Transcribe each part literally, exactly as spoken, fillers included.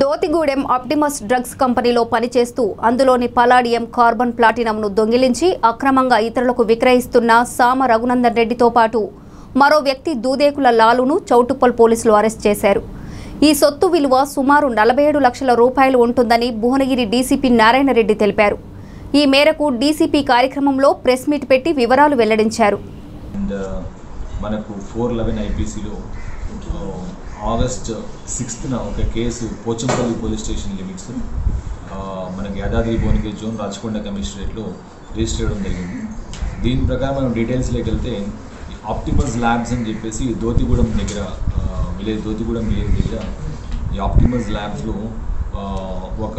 Dothigudem Optimus drugs కంపెనీలో పనిచేస్తూ అందులోని పలాడియం కార్బన్ ప్లాటినంను దొంగిలించి అక్రమంగా ఇతరులకు విక్రయిస్తున్న సామ రఘునందన్ రెడ్డితో పాటు మరో వ్యక్తి దూదేకుల లాలును చౌటుప్పల్ పోలీసులు అరెస్ట్ చేశారు. ఈ సొత్తు విలువ సుమారు నలభై ఏడు లక్షల రూపాయలు ఉంటుందని భువనగిరి డీసీపీ నారాయణ రెడ్డి తెలిపారు. ఈ మేరకు డీసీపీ కార్యక్రమంలో ప్రెస్ మీట్ పెట్టి వివరాలు వెల్లడించారు. మనకు ఫోర్ ఎలెవెన్ ఐపీసీలో ఆగస్ట్ సిక్స్త్న ఒక కేసు పోచంపల్లి పోలీస్ స్టేషన్ లిమిట్స్ మనకి యాదాద్రి భువనగిరి జోన్ రాచకొండ కమిషనరేట్లో రిజిస్టర్ చేయడం జరిగింది. దీని ప్రకారం మనం డీటెయిల్స్లోకి వెళ్తే ఆప్టిమస్ ల్యాబ్స్ అని చెప్పేసి దోతిగూడెం దగ్గర విలేజ్ దోతిగూడెం విలేజ్ దగ్గర ఈ ఆప్టిమస్ ల్యాబ్స్లో ఒక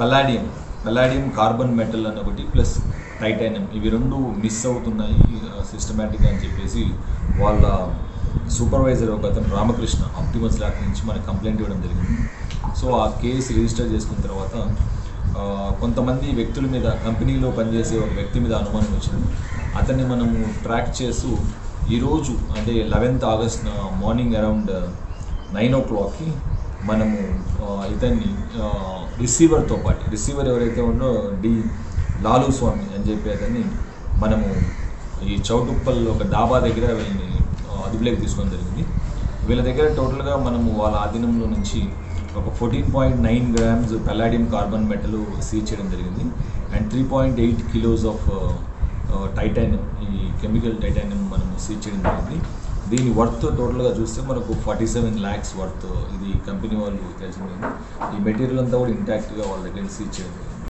పలాడియం పలాడియం కార్బన్ మెటల్ అని ఒకటి ప్లస్ టైటానియం ఇవి రెండు మిస్ అవుతున్నాయి సిస్టమేటిక్గా అని చెప్పేసి వాళ్ళ సూపర్వైజర్ ఒక అతను రామకృష్ణ ఆప్టిమస్ ల్యాబ్ నుంచి మనకు కంప్లైంట్ ఇవ్వడం జరిగింది. సో ఆ కేసు రిజిస్టర్ చేసుకున్న తర్వాత కొంతమంది వ్యక్తుల మీద కంపెనీలో పనిచేసే ఒక వ్యక్తి మీద అనుమానం వచ్చింది. అతన్ని మనము ట్రాక్ చేస్తూ ఈరోజు అంటే eleventh August morning around nine ఓ క్లాక్కి మనము ఇతన్ని రిసీవర్తో పాటు రిసీవర్ ఎవరైతే ఉందో డి లాలు స్వామి అని చెప్పి అతన్ని మనము ఈ చౌటుప్పల్ ఒక డాబా దగ్గర వీళ్ళని అదుపులోకి తీసుకోవడం జరిగింది. వీళ్ళ దగ్గర టోటల్గా మనము వాళ్ళ ఆధీనంలో నుంచి ఒక fourteen point nine grams palladium carbon metal seize చేయడం జరిగింది and three point eight kilos of titanium ఈ కెమికల్ టైటానియం మనము సీజ్ చేయడం జరిగింది. దీని వర్త్ టోటల్గా చూస్తే మనకు ఫార్టీ సెవెన్ ల్యాక్స్ వర్త్ ఇది కంపెనీ వాళ్ళు తెలిసింది. ఈ మెటీరియల్ అంతా కూడా ఇంటాక్ట్గా వాళ్ళ దగ్గర సీజ్ చేయడం జరిగింది.